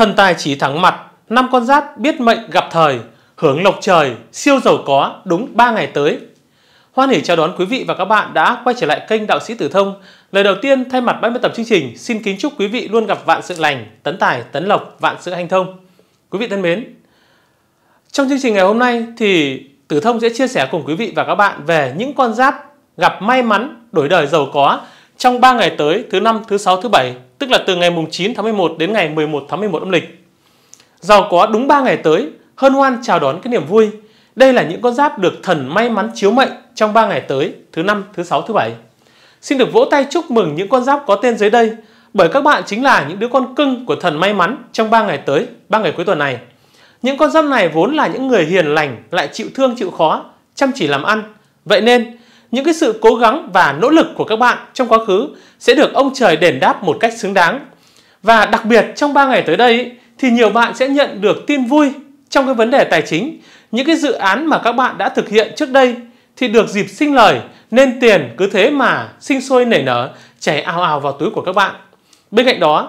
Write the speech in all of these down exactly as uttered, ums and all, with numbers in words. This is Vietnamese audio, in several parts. Thần tài trí thắng mặt, năm con giáp biết mệnh gặp thời, hướng lộc trời, siêu giàu có đúng ba ngày tới. Hoan hỉ chào đón quý vị và các bạn đã quay trở lại kênh Đạo Sĩ Tử Thông. Lời đầu tiên thay mặt ban biên tập chương trình xin kính chúc quý vị luôn gặp vạn sự lành, tấn tài, tấn lộc, vạn sự hanh thông. Quý vị thân mến, trong chương trình ngày hôm nay thì Tử Thông sẽ chia sẻ cùng quý vị và các bạn về những con giáp gặp may mắn, đổi đời giàu có trong ba ngày tới, thứ năm, thứ sáu, thứ bảy, tức là từ ngày mùng chín tháng mười một đến ngày mười một tháng mười một âm lịch. Giàu có đúng ba ngày tới, hân hoan chào đón cái niềm vui. Đây là những con giáp được thần may mắn chiếu mệnh trong ba ngày tới, thứ năm, thứ sáu, thứ bảy. Xin được vỗ tay chúc mừng những con giáp có tên dưới đây, bởi các bạn chính là những đứa con cưng của thần may mắn trong ba ngày tới, ba ngày cuối tuần này. Những con giáp này vốn là những người hiền lành, lại chịu thương chịu khó, chăm chỉ làm ăn. Vậy nên, những cái sự cố gắng và nỗ lực của các bạn trong quá khứ sẽ được ông trời đền đáp một cách xứng đáng. Và đặc biệt trong ba ngày tới đây thì nhiều bạn sẽ nhận được tin vui trong cái vấn đề tài chính. Những cái dự án mà các bạn đã thực hiện trước đây thì được dịp sinh lời, nên tiền cứ thế mà sinh sôi nảy nở, chảy ào ào vào túi của các bạn. Bên cạnh đó,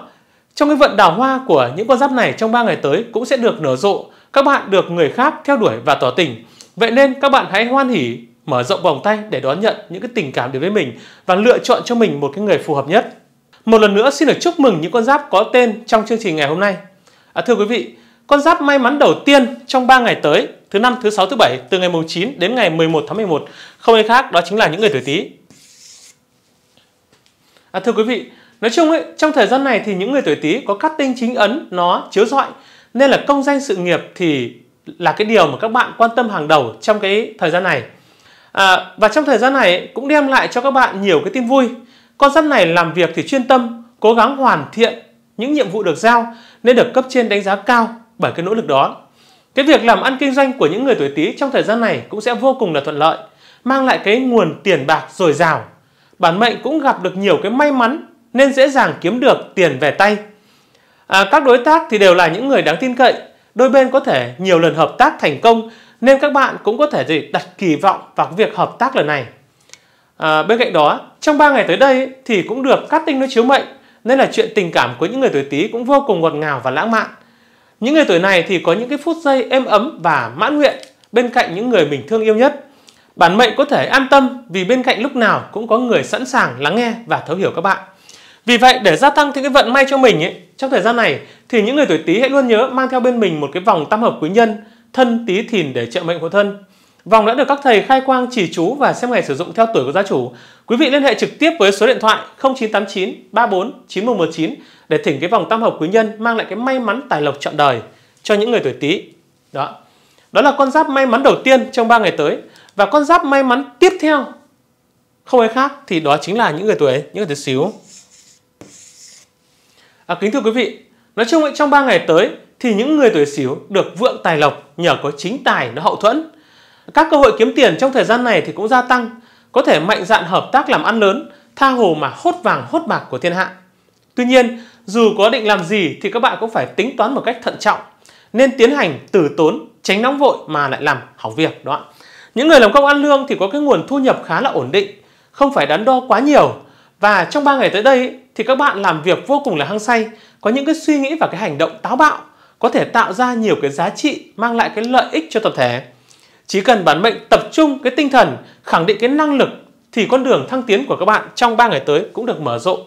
trong cái vận đào hoa của những con giáp này trong ba ngày tới cũng sẽ được nở rộ, các bạn được người khác theo đuổi và tỏ tình. Vậy nên các bạn hãy hoan hỉ, mở rộng vòng tay để đón nhận những cái tình cảm đến với mình và lựa chọn cho mình một cái người phù hợp nhất. Một lần nữa xin được chúc mừng những con giáp có tên trong chương trình ngày hôm nay. À, thưa quý vị, con giáp may mắn đầu tiên trong ba ngày tới, thứ năm, thứ sáu, thứ bảy, từ ngày mùng chín đến ngày mười một tháng mười một, không ai khác đó chính là những người tuổi Tý. À, thưa quý vị, nói chung ấy, trong thời gian này thì những người tuổi Tý có cát tinh chính ấn nó chiếu rọi, nên là công danh sự nghiệp thì là cái điều mà các bạn quan tâm hàng đầu trong cái thời gian này. À, và trong thời gian này cũng đem lại cho các bạn nhiều cái tin vui. Con giáp này làm việc thì chuyên tâm, cố gắng hoàn thiện những nhiệm vụ được giao, nên được cấp trên đánh giá cao bởi cái nỗ lực đó. Cái việc làm ăn kinh doanh của những người tuổi Tý trong thời gian này cũng sẽ vô cùng là thuận lợi, mang lại cái nguồn tiền bạc dồi dào. Bản mệnh cũng gặp được nhiều cái may mắn nên dễ dàng kiếm được tiền về tay. À, các đối tác thì đều là những người đáng tin cậy, đôi bên có thể nhiều lần hợp tác thành công, nên các bạn cũng có thể gì đặt kỳ vọng vào cái việc hợp tác lần này. À, bên cạnh đó, trong ba ngày tới đây thì cũng được cát tinh nó chiếu mệnh, nên là chuyện tình cảm của những người tuổi Tý cũng vô cùng ngọt ngào và lãng mạn. Những người tuổi này thì có những cái phút giây êm ấm và mãn nguyện bên cạnh những người mình thương yêu nhất. Bản mệnh có thể an tâm vì bên cạnh lúc nào cũng có người sẵn sàng lắng nghe và thấu hiểu các bạn. Vì vậy, để gia tăng những cái vận may cho mình ấy, trong thời gian này thì những người tuổi Tý hãy luôn nhớ mang theo bên mình một cái vòng tam hợp quý nhân thân Tý Thìn để trợ mệnh hộ thân. Vòng đã được các thầy khai quang chỉ chú và xem ngày sử dụng theo tuổi của gia chủ. Quý vị liên hệ trực tiếp với số điện thoại không chín tám chín ba bốn chín một một chín để thỉnh cái vòng tam hợp quý nhân mang lại cái may mắn tài lộc trọn đời cho những người tuổi Tý. Đó. Đó là con giáp may mắn đầu tiên trong ba ngày tới, và con giáp may mắn tiếp theo không ai khác thì đó chính là những người tuổi những người tuổi Sửu. À, kính thưa quý vị, nói chung trong ba ngày tới thì những người tuổi Sửu được vượng tài lộc nhờ có chính tài nó hậu thuẫn. Các cơ hội kiếm tiền trong thời gian này thì cũng gia tăng, có thể mạnh dạn hợp tác làm ăn lớn, tha hồ mà hốt vàng hốt bạc của thiên hạ. Tuy nhiên, dù có định làm gì thì các bạn cũng phải tính toán một cách thận trọng, nên tiến hành từ tốn, tránh nóng vội mà lại làm hỏng việc đó. Những người làm công ăn lương thì có cái nguồn thu nhập khá là ổn định, không phải đắn đo quá nhiều, và trong ba ngày tới đây thì các bạn làm việc vô cùng là hăng say, có những cái suy nghĩ và cái hành động táo bạo, có thể tạo ra nhiều cái giá trị mang lại cái lợi ích cho tập thể. Chỉ cần bản mệnh tập trung cái tinh thần, khẳng định cái năng lực thì con đường thăng tiến của các bạn trong ba ngày tới cũng được mở rộng.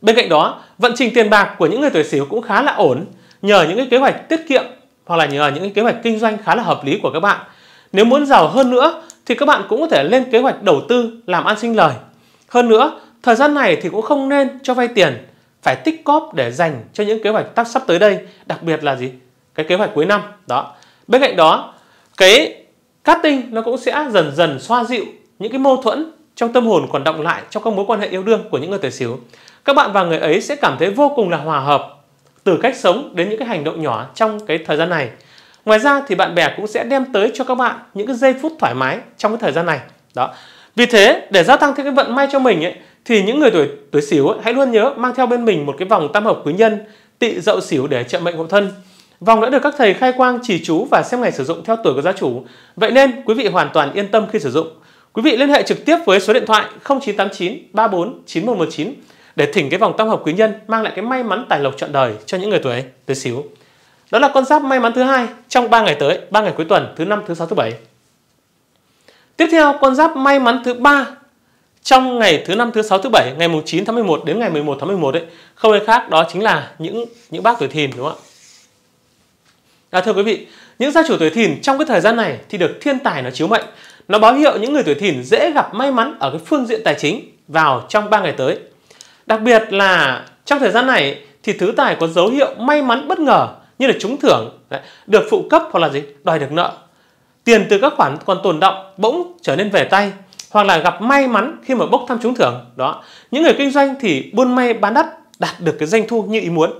Bên cạnh đó, vận trình tiền bạc của những người tuổi Sửu cũng khá là ổn nhờ những cái kế hoạch tiết kiệm hoặc là nhờ những cái kế hoạch kinh doanh khá là hợp lý của các bạn. Nếu muốn giàu hơn nữa thì các bạn cũng có thể lên kế hoạch đầu tư làm ăn sinh lời. Hơn nữa, thời gian này thì cũng không nên cho vay tiền, phải tích cóp để dành cho những kế hoạch tác sắp tới đây, đặc biệt là gì? Cái kế hoạch cuối năm đó. Bên cạnh đó, cái cát tinh nó cũng sẽ dần dần xoa dịu những cái mâu thuẫn trong tâm hồn còn đọng lại trong các mối quan hệ yêu đương của những người tuổi Sửu. Các bạn và người ấy sẽ cảm thấy vô cùng là hòa hợp, từ cách sống đến những cái hành động nhỏ trong cái thời gian này. Ngoài ra thì bạn bè cũng sẽ đem tới cho các bạn những cái giây phút thoải mái trong cái thời gian này. Đó. Vì thế, để gia tăng thêm cái vận may cho mình ấy, thì những người tuổi tuổi Sửu hãy luôn nhớ mang theo bên mình một cái vòng tam hợp quý nhân Tỵ Dậu Sửu để trợ mệnh hộ thân. Vòng đã được các thầy khai quang chỉ chú và xem ngày sử dụng theo tuổi của gia chủ. Vậy nên quý vị hoàn toàn yên tâm khi sử dụng. Quý vị liên hệ trực tiếp với số điện thoại không chín tám chín ba bốn chín một một chín để thỉnh cái vòng tam hợp quý nhân mang lại cái may mắn tài lộc trọn đời cho những người tuổi Sửu. Đó là con giáp may mắn thứ hai trong ba ngày tới, ba ngày cuối tuần, thứ năm, thứ sáu, thứ bảy. Tiếp theo, con giáp may mắn thứ ba trong ngày thứ năm, thứ sáu, thứ bảy, ngày mùng chín tháng mười một đến ngày mười một tháng mười một ấy, không ai khác đó chính là những những bác tuổi Thìn, đúng không ạ? À, thưa quý vị, những gia chủ tuổi Thìn trong cái thời gian này thì được thiên tài nó chiếu mệnh, nó báo hiệu những người tuổi Thìn dễ gặp may mắn ở cái phương diện tài chính vào trong ba ngày tới. Đặc biệt là trong thời gian này thì thứ tài có dấu hiệu may mắn bất ngờ như là trúng thưởng, được phụ cấp hoặc là gì đòi được nợ, tiền từ các khoản còn tồn đọng bỗng trở nên về tay, hoặc là gặp may mắn khi mà bốc thăm trúng thưởng đó. Những người kinh doanh thì buôn may bán đắt, đạt được cái doanh thu như ý muốn.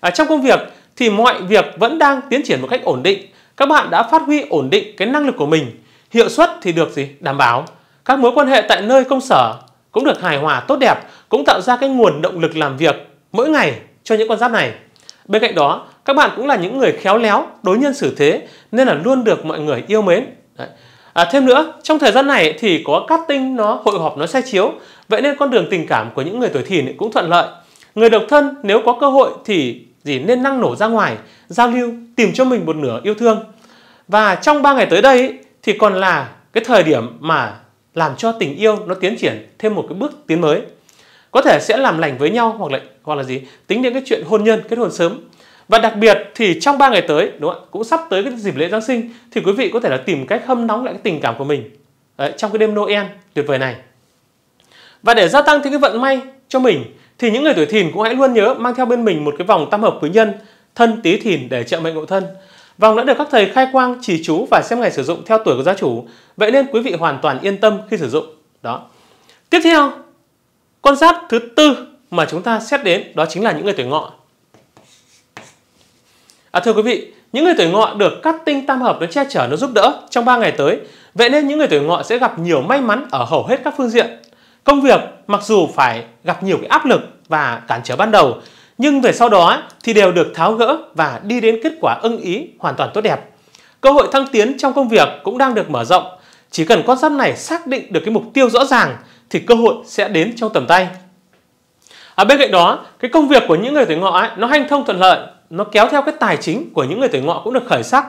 À, trong công việc thì mọi việc vẫn đang tiến triển một cách ổn định, các bạn đã phát huy ổn định cái năng lực của mình, hiệu suất thì được gì đảm bảo, các mối quan hệ tại nơi công sở cũng được hài hòa tốt đẹp, cũng tạo ra cái nguồn động lực làm việc mỗi ngày cho những con giáp này. Bên cạnh đó, các bạn cũng là những người khéo léo, đối nhân xử thế nên là luôn được mọi người yêu mến. Đấy. À, thêm nữa, trong thời gian này thì có cát tinh nó hội họp, nó sai chiếu, vậy nên con đường tình cảm của những người tuổi Thìn cũng thuận lợi. Người độc thân nếu có cơ hội thì gì nên năng nổ ra ngoài giao lưu, tìm cho mình một nửa yêu thương. Và trong ba ngày tới đây thì còn là cái thời điểm mà làm cho tình yêu nó tiến triển thêm một cái bước tiến mới, có thể sẽ làm lành với nhau hoặc là hoặc là gì tính đến cái chuyện hôn nhân, kết hôn sớm. Và đặc biệt thì trong ba ngày tới, đúng không? Cũng sắp tới cái dịp lễ Giáng sinh thì quý vị có thể là tìm cách hâm nóng lại cái tình cảm của mình. Đấy, trong cái đêm Noel tuyệt vời này. Và để gia tăng thêm cái vận may cho mình thì những người tuổi Thìn cũng hãy luôn nhớ mang theo bên mình một cái vòng tam hợp quý nhân Thân Tý Thìn để trợ mệnh ngộ thân. Vòng đã được các thầy khai quang, trì chú và xem ngày sử dụng theo tuổi của gia chủ, vậy nên quý vị hoàn toàn yên tâm khi sử dụng. Đó. Tiếp theo, con giáp thứ tư mà chúng ta xét đến đó chính là những người tuổi Ngọ. À, thưa quý vị, những người tuổi Ngọ được các tinh tam hợp nó che chở, nó giúp đỡ trong ba ngày tới, vậy nên những người tuổi Ngọ sẽ gặp nhiều may mắn ở hầu hết các phương diện. Công việc mặc dù phải gặp nhiều cái áp lực và cản trở ban đầu, nhưng về sau đó thì đều được tháo gỡ và đi đến kết quả ưng ý hoàn toàn tốt đẹp. Cơ hội thăng tiến trong công việc cũng đang được mở rộng. Chỉ cần con giáp này xác định được cái mục tiêu rõ ràng thì cơ hội sẽ đến trong tầm tay. À, bên cạnh đó, cái công việc của những người tuổi Ngọ ấy, nó hanh thông thuận lợi, nó kéo theo cái tài chính của những người tuổi Ngọ cũng được khởi sắc.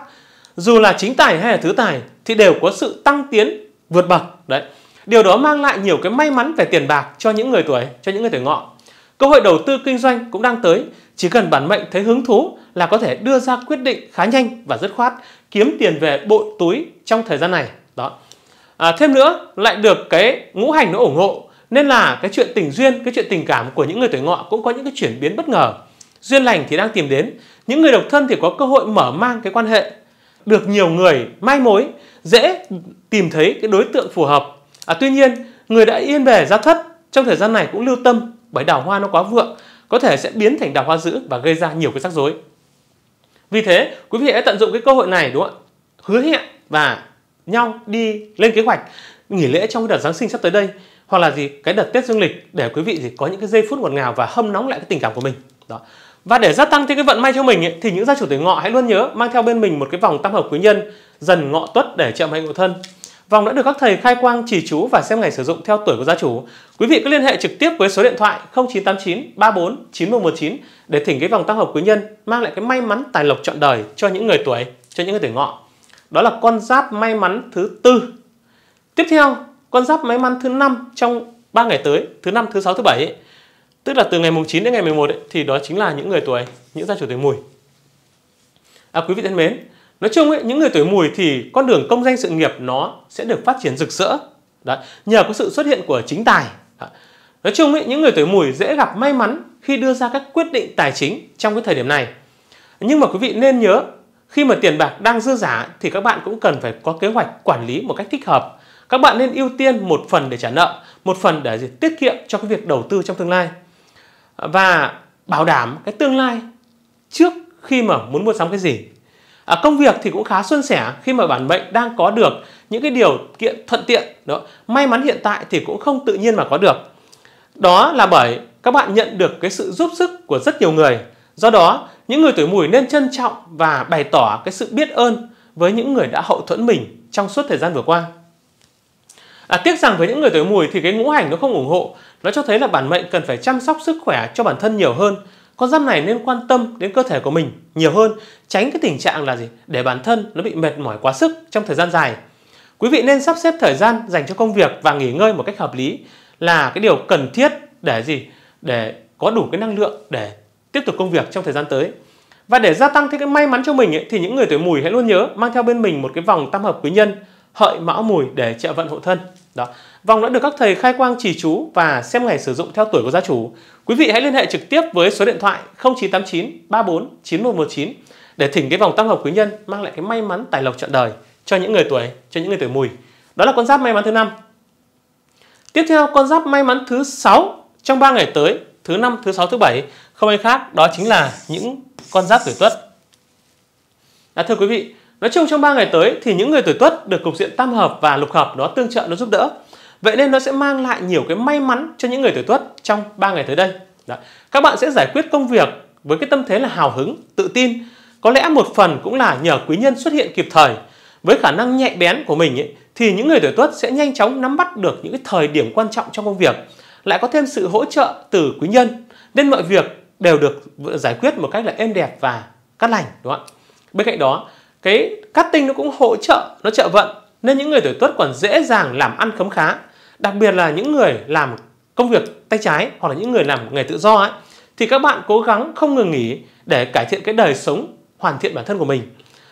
Dù là chính tài hay là thứ tài thì đều có sự tăng tiến vượt bậc. Đấy. Điều đó mang lại nhiều cái may mắn về tiền bạc cho những người tuổi cho những người tuổi Ngọ. Cơ hội đầu tư kinh doanh cũng đang tới, chỉ cần bản mệnh thấy hứng thú là có thể đưa ra quyết định khá nhanh và dứt khoát, kiếm tiền về bội túi trong thời gian này. Đó. À, thêm nữa, lại được cái ngũ hành nó ủng hộ nên là cái chuyện tình duyên, cái chuyện tình cảm của những người tuổi Ngọ cũng có những cái chuyển biến bất ngờ. Duyên lành thì đang tìm đến, những người độc thân thì có cơ hội mở mang cái quan hệ, được nhiều người mai mối, dễ tìm thấy cái đối tượng phù hợp. À, tuy nhiên, người đã yên bề gia thất trong thời gian này cũng lưu tâm bởi đào hoa nó quá vượng, có thể sẽ biến thành đào hoa dữ và gây ra nhiều cái rắc rối. Vì thế, quý vị hãy tận dụng cái cơ hội này, đúng không ạ? Hứa hẹn và nhau đi lên kế hoạch nghỉ lễ trong cái đợt Giáng sinh sắp tới đây, hoặc là gì cái đợt Tết dương lịch để quý vị gì có những cái giây phút ngọt ngào và hâm nóng lại cái tình cảm của mình. Đó. Và để gia tăng thêm cái vận may cho mình ấy, thì những gia chủ tuổi Ngọ hãy luôn nhớ mang theo bên mình một cái vòng tam hợp quý nhân Dần Ngọ Tuất để trợ mệnh ngộ thân. Vòng đã được các thầy khai quang, trì chú và xem ngày sử dụng theo tuổi của gia chủ. Quý vị cứ liên hệ trực tiếp với số điện thoại không chín tám chín ba bốn chín một một chín để thỉnh cái vòng tam hợp quý nhân mang lại cái may mắn tài lộc trọn đời cho những người tuổi cho những người tuổi Ngọ. Đó là con giáp may mắn thứ tư. Tiếp theo, con giáp may mắn thứ năm trong ba ngày tới, thứ năm, thứ sáu, thứ bảy ấy, tức là từ ngày mùng chín đến ngày mười một ấy, thì đó chính là những người tuổi những gia chủ tuổi Mùi. À, quý vị thân mến, nói chung ấy, những người tuổi Mùi thì con đường công danh sự nghiệp nó sẽ được phát triển rực rỡ. Đấy, nhờ có sự xuất hiện của chính tài. Đấy. Nói chung ấy, những người tuổi Mùi dễ gặp may mắn khi đưa ra các quyết định tài chính trong cái thời điểm này. Nhưng mà quý vị nên nhớ, khi mà tiền bạc đang dư giả thì các bạn cũng cần phải có kế hoạch quản lý một cách thích hợp. Các bạn nên ưu tiên một phần để trả nợ, một phần để tiết kiệm cho cái việc đầu tư trong tương lai. Và bảo đảm cái tương lai trước khi mà muốn mua sắm cái gì. À, công việc thì cũng khá suôn sẻ khi mà bản mệnh đang có được những cái điều kiện thuận tiện. Đó. May mắn hiện tại thì cũng không tự nhiên mà có được. Đó là bởi các bạn nhận được cái sự giúp sức của rất nhiều người. Do đó, những người tuổi Mùi nên trân trọng và bày tỏ cái sự biết ơn với những người đã hậu thuẫn mình trong suốt thời gian vừa qua. À, tiếc rằng với những người tuổi Mùi thì cái ngũ hành nó không ủng hộ. Nó cho thấy là bản mệnh cần phải chăm sóc sức khỏe cho bản thân nhiều hơn, Con giáp này nên quan tâm đến cơ thể của mình nhiều hơn, tránh cái tình trạng là gì để bản thân nó bị mệt mỏi quá sức trong thời gian dài. Quý vị nên sắp xếp thời gian dành cho công việc và nghỉ ngơi một cách hợp lý là cái điều cần thiết để gì để có đủ cái năng lượng để tiếp tục công việc trong thời gian tới. Và để gia tăng thêm cái may mắn cho mình ấy, thì những người tuổi Mùi hãy luôn nhớ mang theo bên mình một cái vòng tam hợp quý nhân Hợi Mão Mùi để trợ vận hộ thân. Đó. Vòng đã được các thầy khai quang trì chú và xem ngày sử dụng theo tuổi của gia chủ. Quý vị hãy liên hệ trực tiếp với số điện thoại không chín tám chín ba bốn chín một một chín để thỉnh cái vòng tam hợp quý nhân mang lại cái may mắn tài lộc trọn đời cho những người tuổi cho những người tuổi Mùi. Đó là con giáp may mắn thứ năm. Tiếp theo con giáp may mắn thứ sáu trong ba ngày tới, thứ năm, thứ sáu, thứ bảy không ai khác đó chính là những con giáp tuổi Tuất. Đã, thưa quý vị, nói chung trong ba ngày tới thì những người tuổi Tuất được cục diện tam hợp và lục hợp nó tương trợ, nó giúp đỡ. Vậy nên nó sẽ mang lại nhiều cái may mắn cho những người tuổi Tuất trong ba ngày tới đây. Đó. Các bạn sẽ giải quyết công việc với cái tâm thế là hào hứng, tự tin. Có lẽ một phần cũng là nhờ quý nhân xuất hiện kịp thời. Với khả năng nhạy bén của mình ấy, thì những người tuổi Tuất sẽ nhanh chóng nắm bắt được những cái thời điểm quan trọng trong công việc. Lại có thêm sự hỗ trợ từ quý nhân nên mọi việc đều được giải quyết một cách là êm đẹp và cát lành, đúng không ạ? Bên cạnh đó, cái cát tinh nó cũng hỗ trợ, nó trợ vận nên những người tuổi Tuất còn dễ dàng làm ăn khấm khá. Đặc biệt là những người làm công việc tay trái hoặc là những người làm nghề tự do ấy, thì các bạn cố gắng không ngừng nghỉ để cải thiện cái đời sống, hoàn thiện bản thân của mình.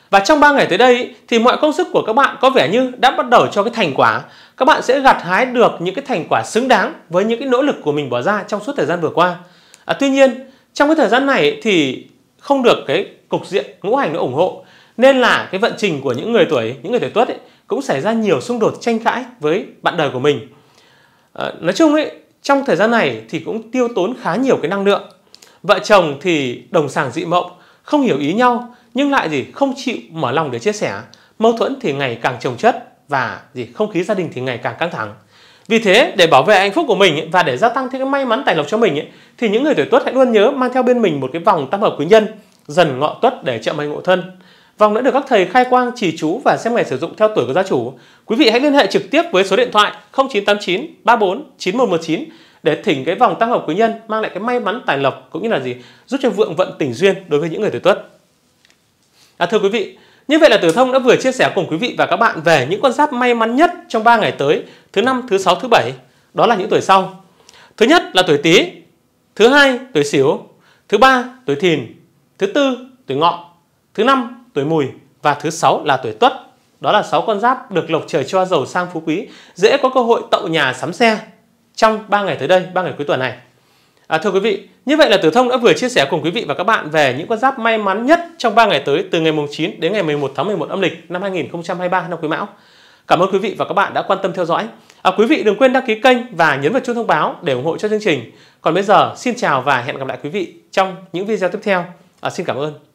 Và trong ba ngày tới đây thì mọi công sức của các bạn có vẻ như đã bắt đầu cho cái thành quả. Các bạn sẽ gặt hái được những cái thành quả xứng đáng với những cái nỗ lực của mình bỏ ra trong suốt thời gian vừa qua. À, tuy nhiên, trong cái thời gian này thì không được cái cục diện ngũ hành nó ủng hộ. Nên là cái vận trình của những người tuổi những người tuổi Tuất ấy, cũng xảy ra nhiều xung đột tranh cãi với bạn đời của mình. À, nói chung ấy, trong thời gian này thì cũng tiêu tốn khá nhiều cái năng lượng. Vợ chồng thì đồng sàng dị mộng, không hiểu ý nhau nhưng lại gì không chịu mở lòng để chia sẻ. Mâu thuẫn thì ngày càng chồng chất và gì không khí gia đình thì ngày càng căng thẳng. Vì thế, để bảo vệ hạnh phúc của mình và để gia tăng thêm cái may mắn tài lộc cho mình thì những người tuổi Tuất hãy luôn nhớ mang theo bên mình một cái vòng tam hợp quý nhân Dần Ngọ Tuất để trợ mệnh ngộ thân. Vòng đã được các thầy khai quang trì chú và xem ngày sử dụng theo tuổi của gia chủ. Quý vị hãy liên hệ trực tiếp với số điện thoại không chín tám chín ba bốn chín một một chín để thỉnh cái vòng tam hợp quý nhân mang lại cái may mắn tài lộc cũng như là gì giúp cho vượng vận tình duyên đối với những người tuổi Tuất. À, thưa quý vị, như vậy là Tử Thông đã vừa chia sẻ cùng quý vị và các bạn về những con giáp may mắn nhất trong ba ngày tới, thứ năm, thứ sáu, thứ bảy, đó là những tuổi sau. Thứ nhất là tuổi Tý, thứ hai tuổi Sửu, thứ ba tuổi Thìn, thứ tư tuổi Ngọ, thứ năm tuổi Mùi và thứ sáu là tuổi Tuất. Đó là sáu con giáp được lộc trời cho giàu sang phú quý, dễ có cơ hội tậu nhà sắm xe trong ba ngày tới đây, ba ngày cuối tuần này. À, thưa quý vị, như vậy là Tử Thông đã vừa chia sẻ cùng quý vị và các bạn về những con giáp may mắn nhất trong ba ngày tới từ ngày chín đến ngày mười một tháng mười một âm lịch năm hai nghìn không trăm hai mươi ba năm Quý Mão. Cảm ơn quý vị và các bạn đã quan tâm theo dõi. À, quý vị đừng quên đăng ký kênh và nhấn vào chuông thông báo để ủng hộ cho chương trình. Còn bây giờ, xin chào và hẹn gặp lại quý vị trong những video tiếp theo. À, xin cảm ơn.